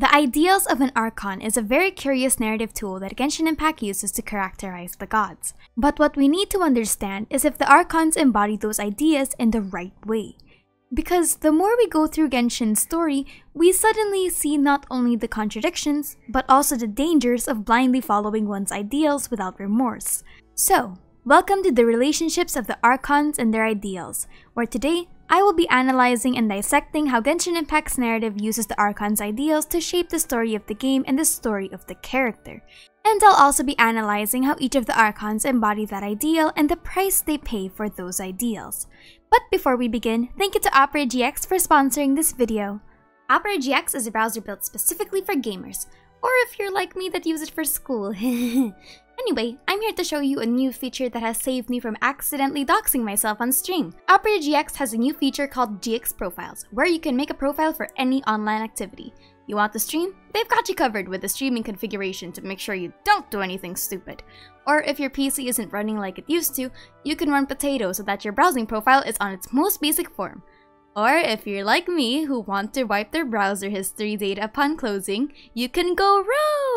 The ideals of an Archon is a very curious narrative tool that Genshin Impact uses to characterize the gods. But what we need to understand is if the Archons embody those ideas in the right way. Because the more we go through Genshin's story, we suddenly see not only the contradictions, but also the dangers of blindly following one's ideals without remorse. So, welcome to the relationships of the Archons and their ideals, where today, I will be analyzing and dissecting how Genshin Impact's narrative uses the Archon's ideals to shape the story of the game and the story of the character. And I'll also be analyzing how each of the Archons embody that ideal and the price they pay for those ideals. But before we begin, thank you to Opera GX for sponsoring this video. Opera GX is a browser built specifically for gamers, or if you're like me that uses it for school. Anyway, I'm here to show you a new feature that has saved me from accidentally doxing myself on stream. Opera GX has a new feature called GX Profiles, where you can make a profile for any online activity. You want to stream? They've got you covered with the streaming configuration to make sure you don't do anything stupid. Or if your PC isn't running like it used to, you can run Potato so that your browsing profile is on its most basic form. Or if you're like me who want to wipe their browser history data upon closing, you can go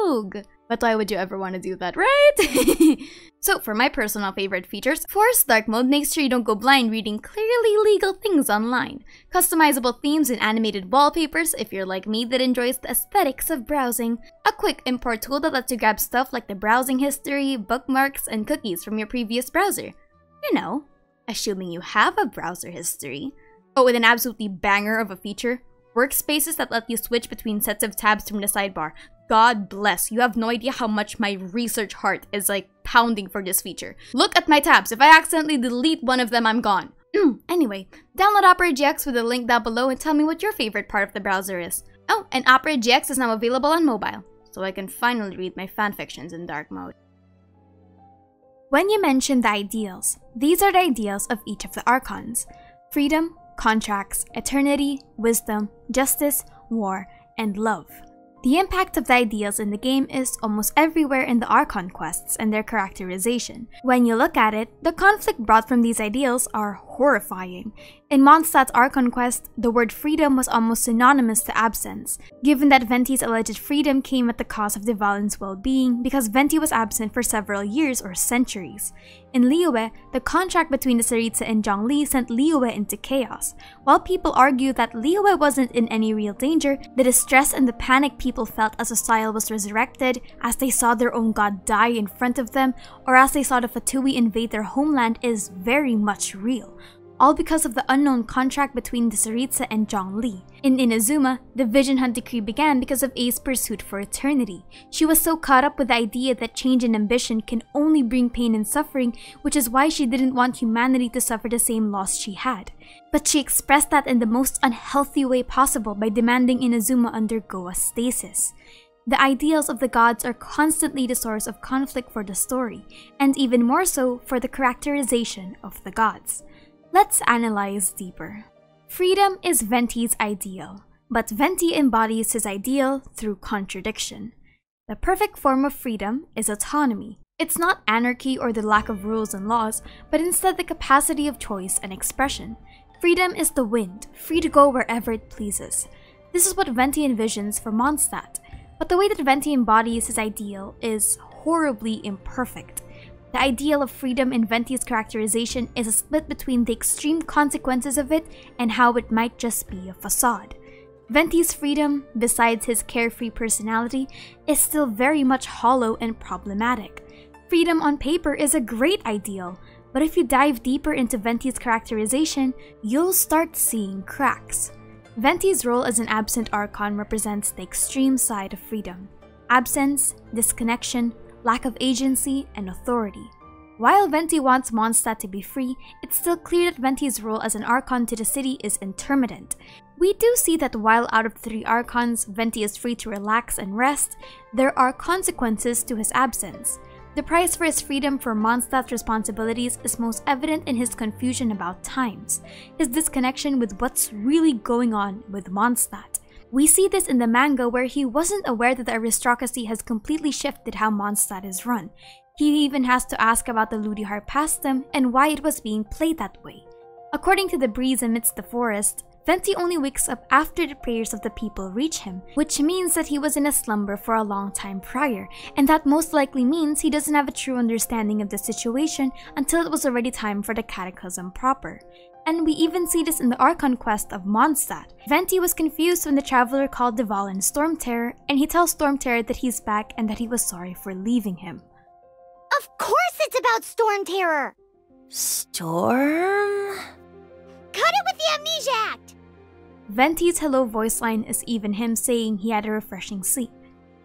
rogue! But why would you ever want to do that, right? So for my personal favorite features, Force Dark Mode makes sure you don't go blind reading clearly legal things online. Customizable themes and animated wallpapers if you're like me that enjoys the aesthetics of browsing. A quick import tool that lets you grab stuff like the browsing history, bookmarks, and cookies from your previous browser. You know, assuming you have a browser history. Oh, with an absolutely banger of a feature, workspaces that let you switch between sets of tabs from the sidebar. God bless, you have no idea how much my research heart is like pounding for this feature. Look at my tabs, if I accidentally delete one of them, I'm gone. Anyway, download Opera GX with the link down below and tell me what your favorite part of the browser is. Oh, and Opera GX is now available on mobile, so I can finally read my fanfictions in dark mode. When you mention the ideals, these are the ideals of each of the Archons. Freedom, contracts, eternity, wisdom, justice, war, and love. The impact of the ideals in the game is almost everywhere in the Archon quests and their characterization. When you look at it, the conflict brought from these ideals are horrifying. In Mondstadt's Archon quest, the word freedom was almost synonymous to absence, given that Venti's alleged freedom came at the cost of Dvalin's well-being because Venti was absent for several years or centuries. In Liyue, the contract between the Tsaritsa and Zhongli sent Liyue into chaos. While people argue that Liyue wasn't in any real danger, the distress and the panic people felt as Osial was resurrected, as they saw their own god die in front of them, or as they saw the Fatui invade their homeland is very much real. All because of the unknown contract between the Tsaritsa and Zhongli. In Inazuma, the Vision Hunt decree began because of Ei's pursuit for eternity. She was so caught up with the idea that change and ambition can only bring pain and suffering, which is why she didn't want humanity to suffer the same loss she had. But she expressed that in the most unhealthy way possible by demanding Inazuma undergo a stasis. The ideals of the gods are constantly the source of conflict for the story, and even more so for the characterization of the gods. Let's analyze deeper. Freedom is Venti's ideal, but Venti embodies his ideal through contradiction. The perfect form of freedom is autonomy. It's not anarchy or the lack of rules and laws, but instead the capacity of choice and expression. Freedom is the wind, free to go wherever it pleases. This is what Venti envisions for Mondstadt, but the way that Venti embodies his ideal is horribly imperfect. The ideal of freedom in Venti's characterization is a split between the extreme consequences of it and how it might just be a facade. Venti's freedom, besides his carefree personality, is still very much hollow and problematic. Freedom on paper is a great ideal, but if you dive deeper into Venti's characterization, you'll start seeing cracks. Venti's role as an absent Archon represents the extreme side of freedom. Absence, disconnection, lack of agency, and authority. While Venti wants Mondstadt to be free, it's still clear that Venti's role as an Archon to the city is intermittent. We do see that while out of the three Archons, Venti is free to relax and rest, there are consequences to his absence. The price for his freedom from Mondstadt's responsibilities is most evident in his confusion about times, his disconnection with what's really going on with Mondstadt. We see this in the manga where he wasn't aware that the aristocracy has completely shifted how Mondstadt is run. He even has to ask about the Ludi Harp past them and why it was being played that way. According to the breeze amidst the forest, Venti only wakes up after the prayers of the people reach him, which means that he was in a slumber for a long time prior, and that most likely means he doesn't have a true understanding of the situation until it was already time for the cataclysm proper. And we even see this in the Archon quest of Mondstadt. Venti was confused when the traveler called Dvalin Storm Terror, and he tells Storm Terror that he's back and that he was sorry for leaving him. Of course it's about Storm Terror! Storm? Cut it with the Amnesia Act! Venti's hello voice line is even him saying he had a refreshing sleep.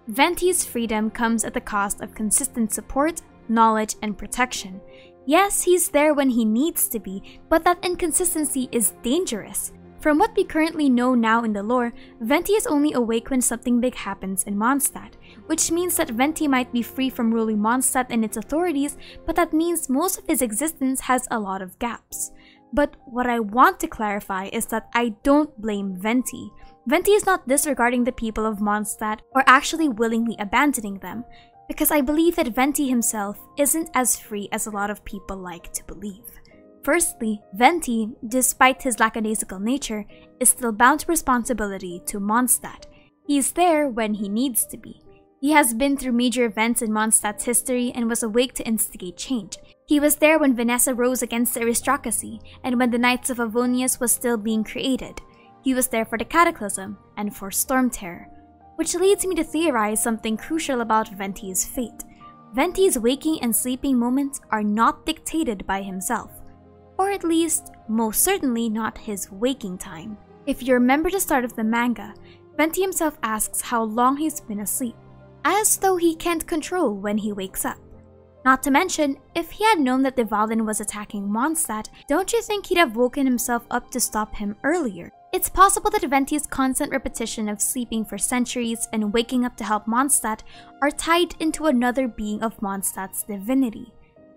Venti's freedom comes at the cost of consistent support, knowledge, and protection. Yes, he's there when he needs to be, but that inconsistency is dangerous. From what we currently know now in the lore, Venti is only awake when something big happens in Mondstadt, which means that Venti might be free from ruling Mondstadt and its authorities, but that means most of his existence has a lot of gaps. But what I want to clarify is that I don't blame Venti. Venti is not disregarding the people of Mondstadt or actually willingly abandoning them, because I believe that Venti himself isn't as free as a lot of people like to believe. Firstly, Venti, despite his lackadaisical nature, is still bound to responsibility to Mondstadt. He's there when he needs to be. He has been through major events in Mondstadt's history and was awake to instigate change. He was there when Venessa rose against the aristocracy and when the Knights of Avonius was still being created. He was there for the Cataclysm and for Storm Terror. Which leads me to theorize something crucial about Venti's fate. Venti's waking and sleeping moments are not dictated by himself, or at least, most certainly not his waking time. If you remember the start of the manga, Venti himself asks how long he's been asleep, as though he can't control when he wakes up. Not to mention, if he had known that Dvalin was attacking Mondstadt, don't you think he'd have woken himself up to stop him earlier? It's possible that Venti's constant repetition of sleeping for centuries and waking up to help Mondstadt are tied into another being of Mondstadt's divinity,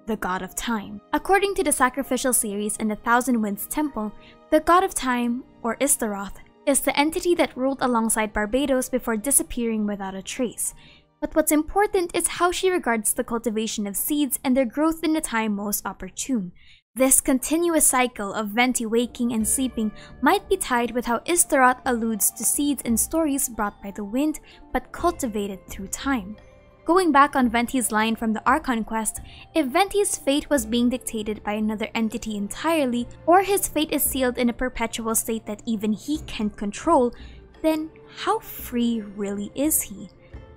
the God of Time. According to the sacrificial series in the Thousand Winds Temple, the God of Time, or Istaroth, is the entity that ruled alongside Barbados before disappearing without a trace. But what's important is how she regards the cultivation of seeds and their growth in the time most opportune. This continuous cycle of Venti waking and sleeping might be tied with how Istaroth alludes to seeds in stories brought by the wind but cultivated through time. Going back on Venti's line from the Archon quest, if Venti's fate was being dictated by another entity entirely, or his fate is sealed in a perpetual state that even he can't control, then how free really is he?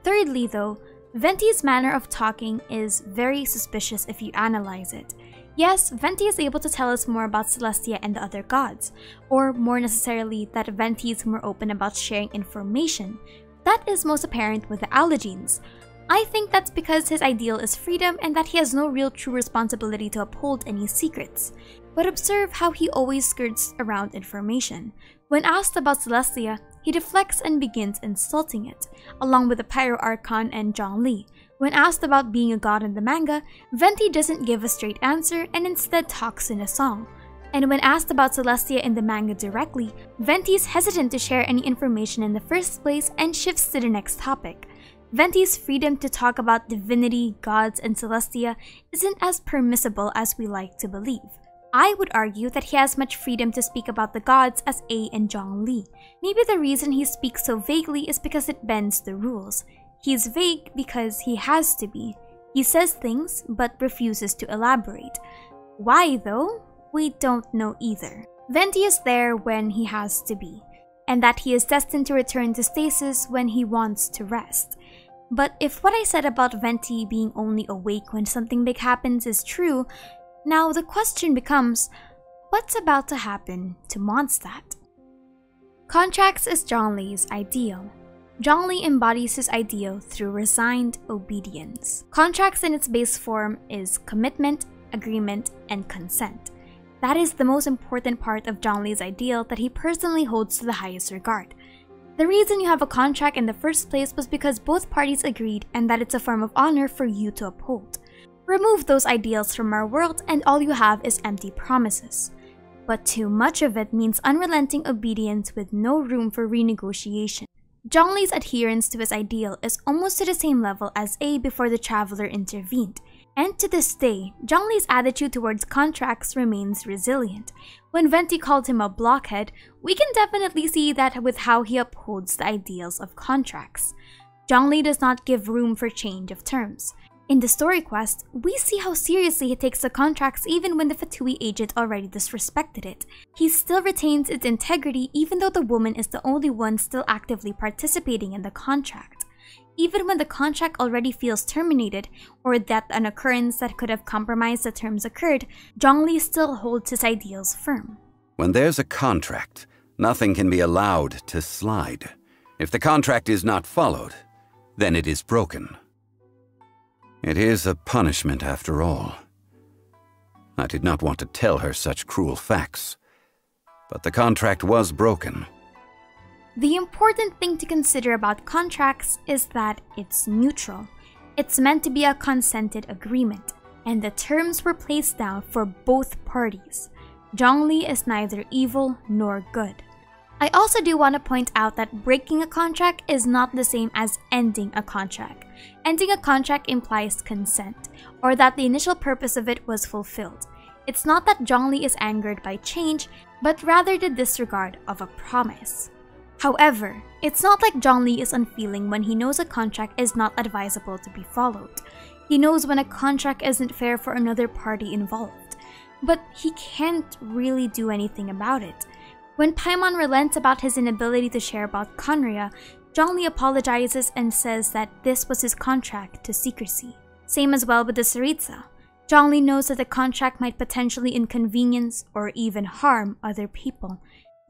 Thirdly though, Venti's manner of talking is very suspicious if you analyze it. Yes, Venti is able to tell us more about Celestia and the other gods, or more necessarily that Venti is more open about sharing information. That is most apparent with the Allergenes. I think that's because his ideal is freedom and that he has no real true responsibility to uphold any secrets. But observe how he always skirts around information. When asked about Celestia, he deflects and begins insulting it, along with the Pyro Archon and Zhongli. When asked about being a god in the manga, Venti doesn't give a straight answer and instead talks in a song. And when asked about Celestia in the manga directly, Venti's hesitant to share any information in the first place and shifts to the next topic. Venti's freedom to talk about divinity, gods, and Celestia isn't as permissible as we like to believe. I would argue that he has much freedom to speak about the gods as Ei and Zhongli. Maybe the reason he speaks so vaguely is because it bends the rules. He's vague because he has to be. He says things, but refuses to elaborate. Why though? We don't know either. Venti is there when he has to be, and that he is destined to return to stasis when he wants to rest. But if what I said about Venti being only awake when something big happens is true, now the question becomes, what's about to happen to Mondstadt? Contracts is Zhongli's ideal. Zhongli embodies his ideal through resigned obedience. Contracts in its base form is commitment, agreement, and consent. That is the most important part of Zhongli's ideal that he personally holds to the highest regard. The reason you have a contract in the first place was because both parties agreed and that it's a form of honor for you to uphold. Remove those ideals from our world and all you have is empty promises. But too much of it means unrelenting obedience with no room for renegotiation. Zhongli's adherence to his ideal is almost to the same level as Ei before the traveler intervened. And to this day, Zhongli's attitude towards contracts remains resilient. When Venti called him a blockhead, we can definitely see that with how he upholds the ideals of contracts. Zhongli does not give room for change of terms. In the story quest, we see how seriously he takes the contracts even when the Fatui agent already disrespected it. He still retains its integrity even though the woman is the only one still actively participating in the contract. Even when the contract already feels terminated, or that an occurrence that could have compromised the terms occurred, Zhongli still holds his ideals firm. When there's a contract, nothing can be allowed to slide. If the contract is not followed, then it is broken. It is a punishment after all. I did not want to tell her such cruel facts, but the contract was broken. The important thing to consider about contracts is that it's neutral. It's meant to be a consented agreement, and the terms were placed down for both parties. Zhongli is neither evil nor good. I also do want to point out that breaking a contract is not the same as ending a contract. Ending a contract implies consent, or that the initial purpose of it was fulfilled. It's not that Zhongli is angered by change, but rather the disregard of a promise. However, it's not like Zhongli is unfeeling when he knows a contract is not advisable to be followed. He knows when a contract isn't fair for another party involved, but he can't really do anything about it. When Paimon relents about his inability to share about Khaenri'ah, Zhongli apologizes and says that this was his contract to secrecy. Same as well with the Tsaritsa. Zhongli knows that the contract might potentially inconvenience or even harm other people,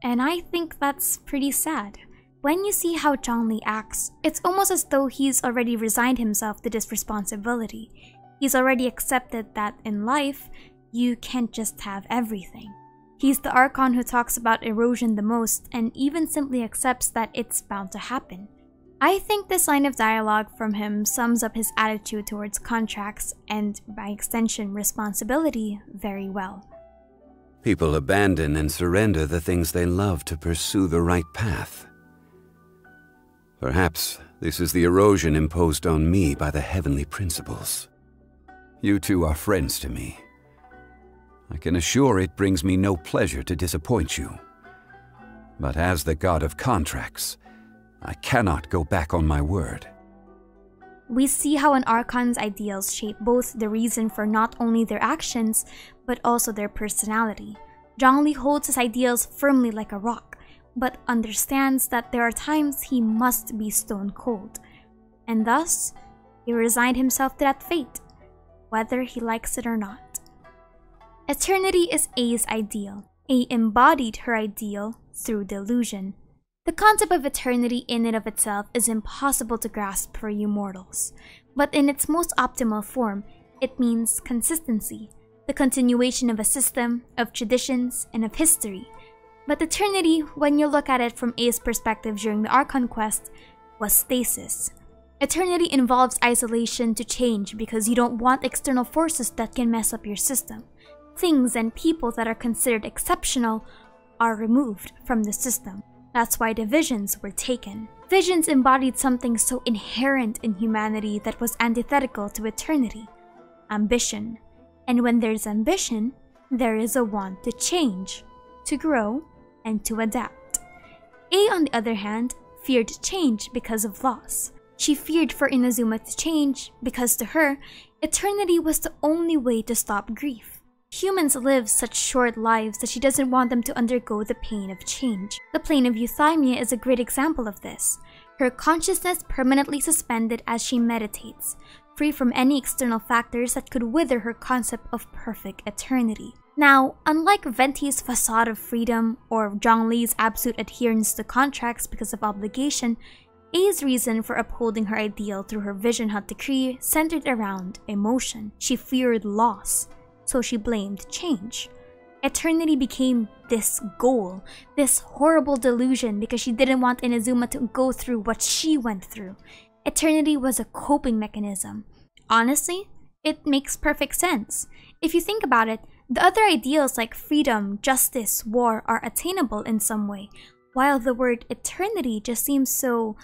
and I think that's pretty sad. When you see how Zhongli acts, it's almost as though he's already resigned himself to this responsibility. He's already accepted that in life, you can't just have everything. He's the Archon who talks about erosion the most and even simply accepts that it's bound to happen. I think this line of dialogue from him sums up his attitude towards contracts and, by extension, responsibility very well. People abandon and surrender the things they love to pursue the right path. Perhaps this is the erosion imposed on me by the heavenly principles. You two are friends to me. I can assure it brings me no pleasure to disappoint you. But as the god of contracts, I cannot go back on my word. We see how an Archon's ideals shape both the reason for not only their actions, but also their personality. Zhongli holds his ideals firmly like a rock, but understands that there are times he must be stone cold. And thus, he resigned himself to that fate, whether he likes it or not. Eternity is Ei's ideal. Ei embodied her ideal through delusion. The concept of eternity in and of itself is impossible to grasp for you mortals, but in its most optimal form, it means consistency, the continuation of a system, of traditions, and of history. But eternity, when you look at it from Ei's perspective during the Archon quest, was stasis. Eternity involves isolation to change because you don't want external forces that can mess up your system. Things and people that are considered exceptional are removed from the system. That's why the visions were taken. Visions embodied something so inherent in humanity that was antithetical to eternity: ambition. And when there's ambition, there is a want to change, to grow, and to adapt. Ei, on the other hand, feared change because of loss. She feared for Inazuma to change because to her, eternity was the only way to stop grief. Humans live such short lives that she doesn't want them to undergo the pain of change. The plane of euthymia is a great example of this. Her consciousness permanently suspended as she meditates, free from any external factors that could wither her concept of perfect eternity. Now, unlike Venti's facade of freedom or Zhongli's absolute adherence to contracts because of obligation, Ei's reason for upholding her ideal through her Vision Hut decree centered around emotion. She feared loss, so she blamed change. Eternity became this goal, this horrible delusion, because she didn't want Inazuma to go through what she went through. Eternity was a coping mechanism. Honestly, it makes perfect sense. If you think about it, the other ideals like freedom, justice, war are attainable in some way, while the word eternity just seems so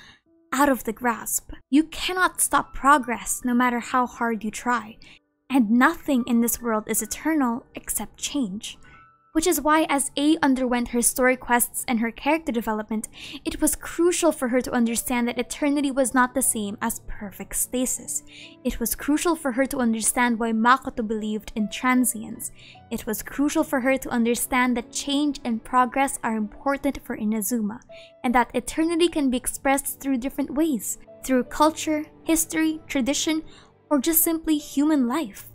out of the grasp. You cannot stop progress no matter how hard you try. and nothing in this world is eternal except change. Which is why as Ei underwent her story quests and her character development, it was crucial for her to understand that eternity was not the same as perfect stasis. It was crucial for her to understand why Makoto believed in transience. It was crucial for her to understand that change and progress are important for Inazuma, and that eternity can be expressed through different ways, through culture, history, tradition, or just simply human life.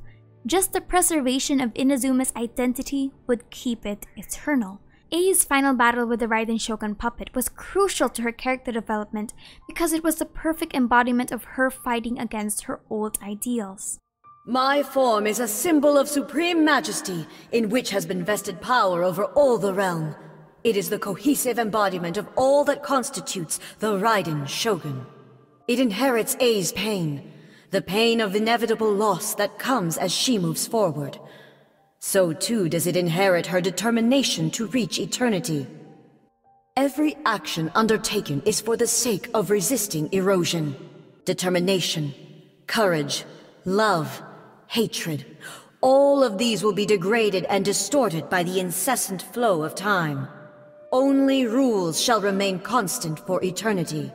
Just the preservation of Inazuma's identity would keep it eternal. Ei's final battle with the Raiden Shogun puppet was crucial to her character development because it was the perfect embodiment of her fighting against her old ideals. My form is a symbol of supreme majesty in which has been vested power over all the realm. It is the cohesive embodiment of all that constitutes the Raiden Shogun. It inherits Ei's pain. The pain of inevitable loss that comes as she moves forward. So too does it inherit her determination to reach eternity. Every action undertaken is for the sake of resisting erosion. Determination, courage, love, hatred. All of these will be degraded and distorted by the incessant flow of time. Only rules shall remain constant for eternity.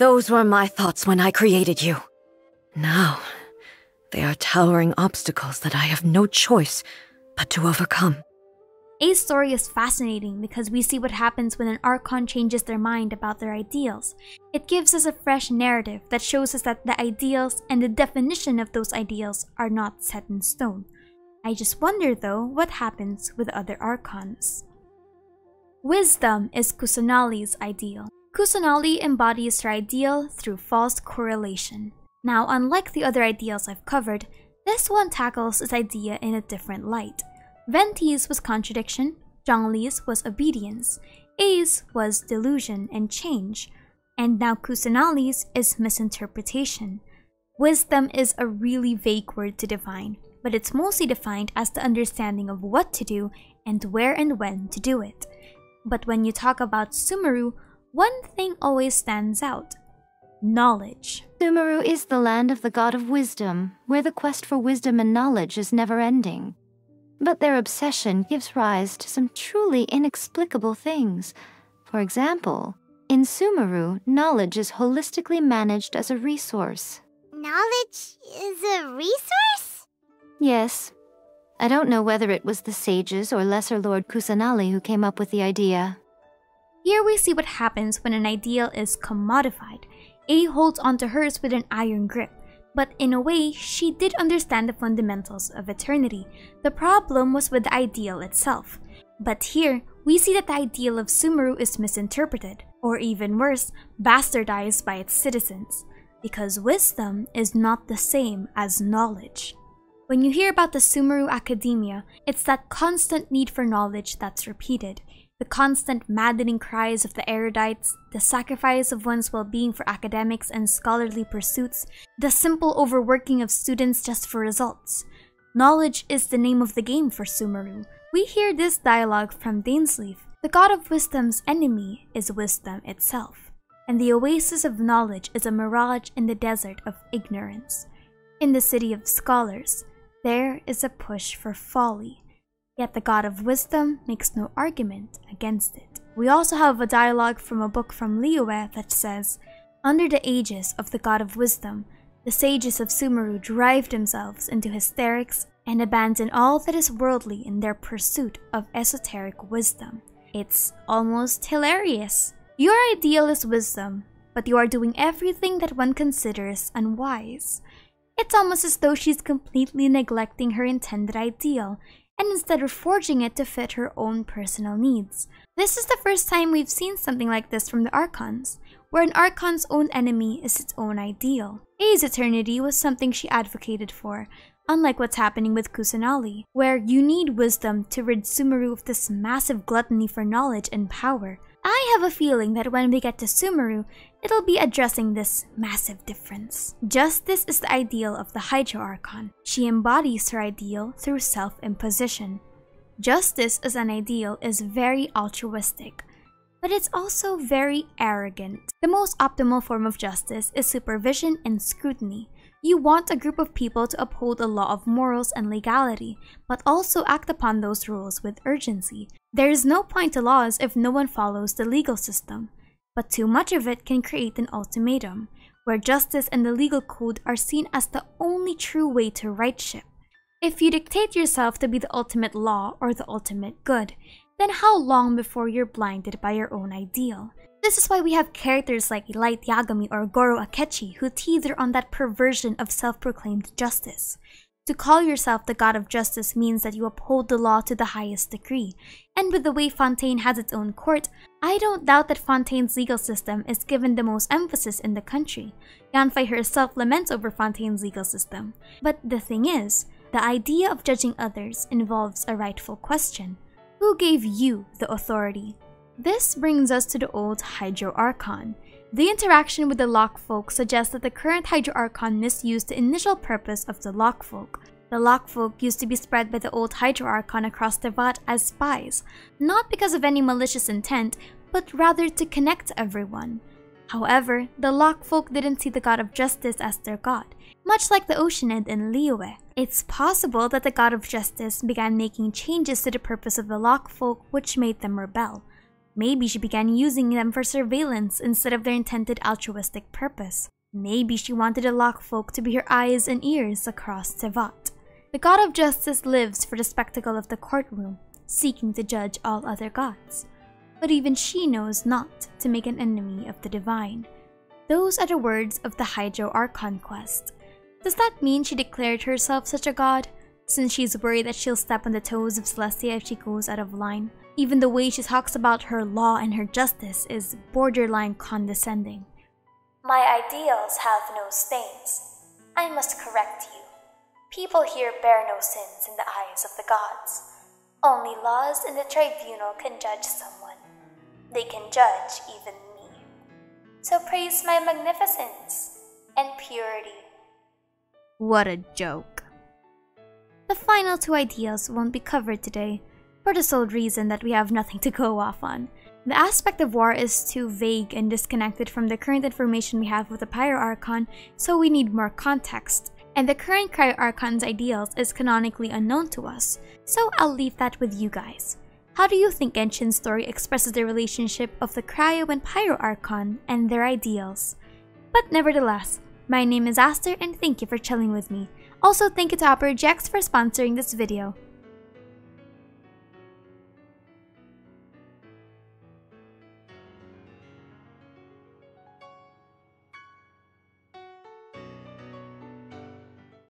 Those were my thoughts when I created you. Now, they are towering obstacles that I have no choice but to overcome. Ei's story is fascinating because we see what happens when an Archon changes their mind about their ideals. It gives us a fresh narrative that shows us that the ideals and the definition of those ideals are not set in stone. I just wonder though what happens with other Archons. Wisdom is Kusanali's ideal. Kusanali embodies her ideal through false correlation. Now, unlike the other ideals I've covered, this one tackles this idea in a different light. Venti's was contradiction, Zhongli's was obedience, Ei's was delusion and change, and now Kusanali's is misinterpretation. Wisdom is a really vague word to define, but it's mostly defined as the understanding of what to do and where and when to do it. But when you talk about Sumeru, one thing always stands out. Knowledge. Sumeru is the land of the god of wisdom, where the quest for wisdom and knowledge is never-ending. But their obsession gives rise to some truly inexplicable things. For example, in Sumeru, knowledge is holistically managed as a resource. Knowledge is a resource? Yes. I don't know whether it was the sages or Lesser Lord Kusanali who came up with the idea. Here we see what happens when an ideal is commodified. Ei holds onto hers with an iron grip, but in a way, she did understand the fundamentals of eternity. The problem was with the ideal itself. But here, we see that the ideal of Sumeru is misinterpreted, or even worse, bastardized by its citizens, because wisdom is not the same as knowledge. When you hear about the Sumeru Academia, it's that constant need for knowledge that's repeated. The constant maddening cries of the erudites, the sacrifice of one's well-being for academics and scholarly pursuits, the simple overworking of students just for results. Knowledge is the name of the game for Sumeru. We hear this dialogue from Dainsleif. The god of wisdom's enemy is wisdom itself, and the oasis of knowledge is a mirage in the desert of ignorance. In the city of scholars, there is a push for folly. Yet the god of wisdom makes no argument against it. We also have a dialogue from a book from Liyue that says, "Under the aegis of the god of wisdom, the sages of Sumeru drive themselves into hysterics and abandon all that is worldly in their pursuit of esoteric wisdom." It's almost hilarious. Your ideal is wisdom, but you are doing everything that one considers unwise. It's almost as though she's completely neglecting her intended ideal, and instead of forging it to fit her own personal needs. This is the first time we've seen something like this from the Archons, where an Archon's own enemy is its own ideal. Ei's eternity was something she advocated for, unlike what's happening with Kusanali, where you need wisdom to rid Sumeru of this massive gluttony for knowledge and power. I have a feeling that when we get to Sumeru, it'll be addressing this massive difference. Justice is the ideal of the Hydro Archon. She embodies her ideal through self-imposition. Justice as an ideal is very altruistic, but it's also very arrogant. The most optimal form of justice is supervision and scrutiny, You want a group of people to uphold a law of morals and legality, but also act upon those rules with urgency. There is no point to laws if no one follows the legal system, but too much of it can create an ultimatum, where justice and the legal code are seen as the only true way to rightship. If you dictate yourself to be the ultimate law or the ultimate good, then how long before you're blinded by your own ideal? This is why we have characters like Light Yagami or Goro Akechi who teeter on that perversion of self-proclaimed justice. To call yourself the god of justice means that you uphold the law to the highest degree, and with the way Fontaine has its own court, I don't doubt that Fontaine's legal system is given the most emphasis in the country. Yanfei herself laments over Fontaine's legal system. But the thing is, the idea of judging others involves a rightful question. Who gave you the authority? This brings us to the old Hydro Archon. The interaction with the Lock Folk suggests that the current Hydro Archon misused the initial purpose of the Lock Folk. The Lock Folk used to be spread by the old Hydro Archon across Tevat as spies, not because of any malicious intent, but rather to connect everyone. However, the Lock Folk didn't see the god of justice as their god, much like the Oceanid in Liyue. It's possible that the god of justice began making changes to the purpose of the Lock Folk which made them rebel. Maybe she began using them for surveillance instead of their intended altruistic purpose. Maybe she wanted the Lock Folk to be her eyes and ears across Tevat. The god of justice lives for the spectacle of the courtroom, seeking to judge all other gods. But even she knows not to make an enemy of the divine. Those are the words of the Hydro Archon quest. Does that mean she declared herself such a god, since she's worried that she'll step on the toes of Celestia if she goes out of line? Even the way she talks about her law and her justice is borderline condescending. My ideals have no stains. I must correct you. People here bear no sins in the eyes of the gods. Only laws in the tribunal can judge someone. They can judge even me. So praise my magnificence and purity. What a joke. The final two ideals won't be covered today, for the sole reason that we have nothing to go off on. The aspect of war is too vague and disconnected from the current information we have with the Pyro Archon, so we need more context, and the current Pyro Archon's ideals is canonically unknown to us, so I'll leave that with you guys. How do you think Genshin's story expresses the relationship of the Cryo and Pyro Archon and their ideals? But nevertheless, my name is Aster and thank you for chilling with me. Also, thank you to Opera GX for sponsoring this video.